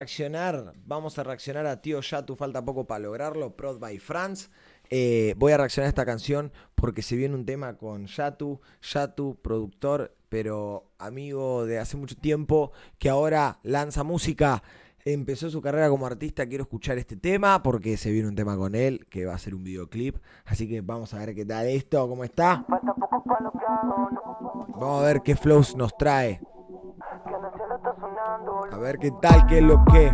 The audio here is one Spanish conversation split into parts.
Reaccionar, vamos a reaccionar a Tío Yatu, falta poco para lograrlo, Prod by France. Voy a reaccionar a esta canción porque se viene un tema con Yatu, productor, pero amigo de hace mucho tiempo, que ahora lanza música, empezó su carrera como artista. Quiero escuchar este tema porque se viene un tema con él, que va a ser un videoclip, así que vamos a ver qué tal esto, cómo está. Vamos a ver qué flows nos trae. A ver qué tal, qué es lo que.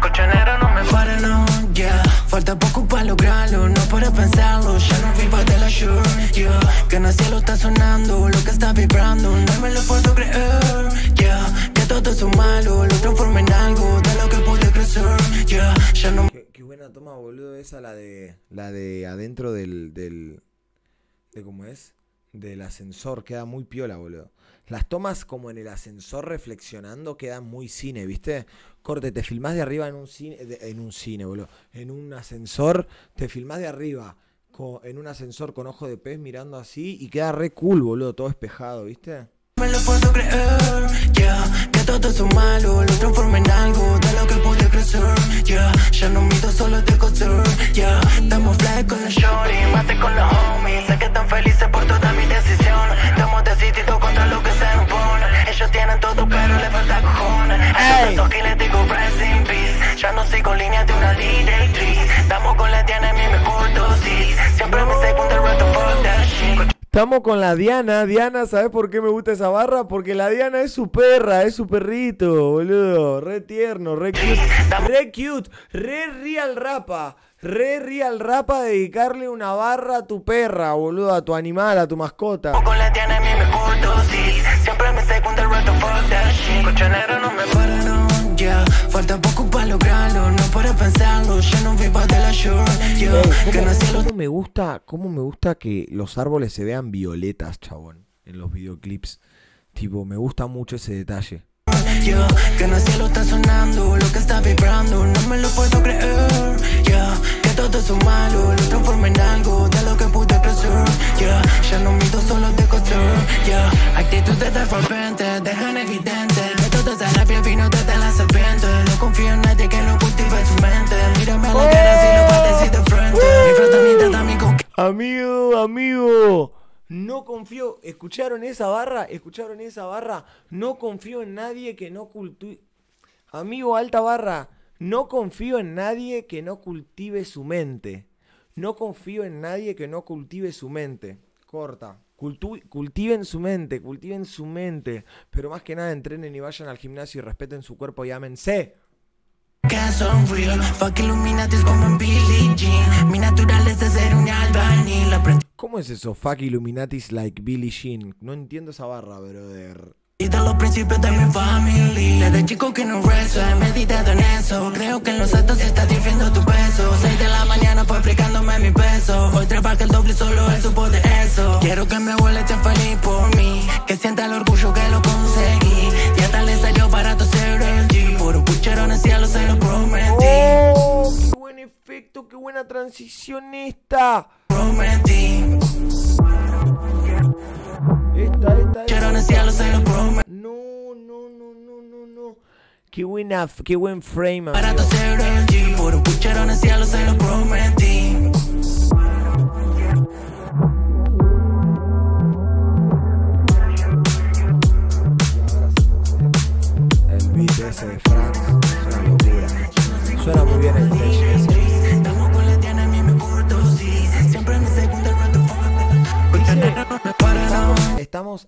Colchonero, no me paren, no, yeah. Falta poco para lograrlo, no para pensarlo. Ya no vivo de la sure, yeah. Que en el cielo está sonando, lo que está vibrando, no me lo puedo creer, yeah. Que todo es malo, lo transformo en algo de lo que pude crecer, yeah. Ya no. Qué buena toma, boludo, esa la de adentro de cómo es, del ascensor, queda muy piola, boludo. Las tomas como en el ascensor reflexionando quedan muy cine, ¿viste? Corte, te filmás de arriba en un cine, boludo. En un ascensor, te filmás de arriba en un ascensor con ojo de pez mirando así y queda re cool, boludo, todo espejado, ¿viste? Me lo puedo creer, yeah. Que todo es malo, lo transformo en algo de lo que pude crecer, yeah. Ya no mido solo de coser, yeah. Damos fly con la shorty, mate con los homies. Sé que están felices por toda mi decisión. Estamos decididos contra lo que se impone. Ellos tienen todo pero le falta cojones. A esos que les digo rest in peace. Ya no sigo líneas de una directriz. Estamos con la Diana en mi mejor dosis. Siempre me segundo el rato fuck that shit. Estamos con la Diana. Diana, ¿sabes por qué me gusta esa barra? Porque la Diana es su perra, es su perrito, boludo. Re tierno, re cute, re real rapa dedicarle una barra a tu perra, boludo, a tu animal, a tu mascota. Con la Diana en mi mejor dosis. Siempre me secunda el rato fuck that shit. Colchonero, no me para, no, yeah. Falta poco para lograrlo, no para pensarlo. Ya no vivo de la short, yeah. ¿Cómo me gusta que los árboles se vean violetas, chabón, en los videoclips? Tipo, me gusta mucho ese detalle. Yeah, que en el cielo está sonando, lo que está vibrando, no me lo puedo creer, yeah. Que todo es malo, lo transformo en algo de lo que pude crecer, yeah. Ya no mido solo de coser, yeah. Actitudes de repente dejan evidente que todo esa rabia vino desde la serpiente. No confío en nadie que no cultive su mente. Mírame a la cara si no padecí de frente. Mi tratamiento de amigo. Amigo. No confío, ¿escucharon esa barra? No confío en nadie que no cultive. Amigo, alta barra. No confío en nadie que no cultive su mente. No confío en nadie que no cultive su mente. Corta. Cultiven su mente. Pero más que nada entrenen y vayan al gimnasio y respeten su cuerpo y ámense. ¿Cómo es eso? Fuck Illuminatis like Billie Jean. No entiendo esa barra, brother. Y de los principios de mi familia. Desde chico que no rezo, he meditado en eso. Creo que en los actos se está dirigiendo tu peso. 6 de la mañana fue aplicándome mi peso. Hoy trabaja el doble, solo él supo de eso. Quiero que me vuelva tan feliz por mí. Que sienta el orgullo que lo conseguí. Y hasta le salió barato ser el G. Por un puchero en el cielo se lo prometí. ¡Oh! ¡Qué buen efecto! ¡Qué buena transición esta! Prometí. No. Qué buen frame. Para toser el G, por un puchero en el cielo se lo prometí. El beat ese de Frank es una locura. Suena muy bien el beat ese.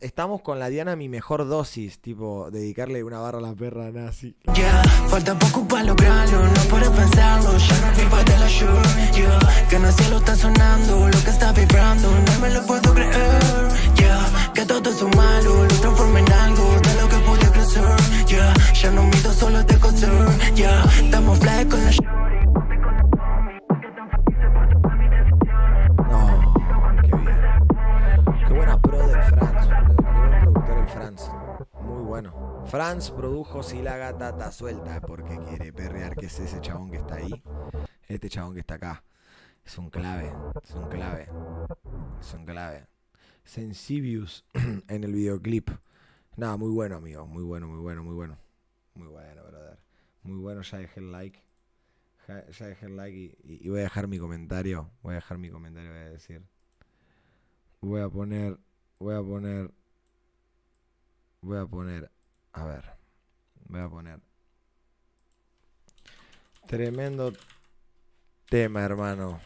Estamos con la Diana mi mejor dosis, tipo dedicarle una barra a la perra nazi. Yeah, falta poco para lograrlo, no para pensarlo, ya no vivo de la shore, yeah. Que en el cielo está sonando, lo que está vibrando, no me lo puedo creer, yeah. Que todo es malo, lo transformo en algo de lo que pude crecer, yeah. Ya no mido solo de coser, yeah. Estamos fly con la shore. Franz produjo Si la gata está suelta, porque quiere perrear, que es ese chabón que está ahí. Este chabón que está acá. Es un clave. Sensibius en el videoclip. Nada, muy bueno, amigo. Muy bueno, brother. Muy bueno, ya dejé el like. Ya dejé el like y voy a dejar mi comentario. Voy a dejar mi comentario, voy a decir. Voy a poner. Tremendo tema, hermano.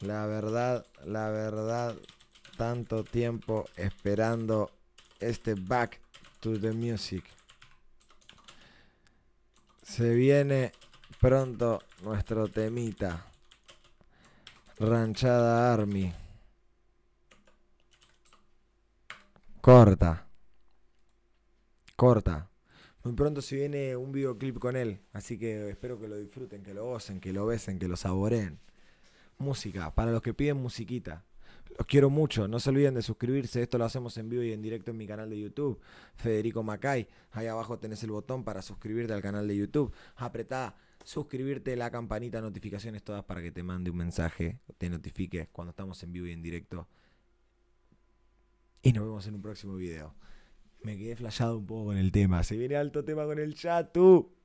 La verdad, tanto tiempo esperando este Back to the Music. Se viene pronto nuestro temita. Ranchada Army. Corta. Muy pronto se viene un videoclip con él, así que espero que lo disfruten, que lo gocen, que lo besen, que lo saboreen. Música, para los que piden musiquita. Los quiero mucho, no se olviden de suscribirse, esto lo hacemos en vivo y en directo en mi canal de YouTube, Federico Mackay. Ahí abajo tenés el botón para suscribirte al canal de YouTube. Apretá suscribirte, la campanita, notificaciones todas para que te mande un mensaje, te notifique cuando estamos en vivo y en directo. Y nos vemos en un próximo video. Me quedé flashado un poco con el tema. Se viene alto tema con el Yatu.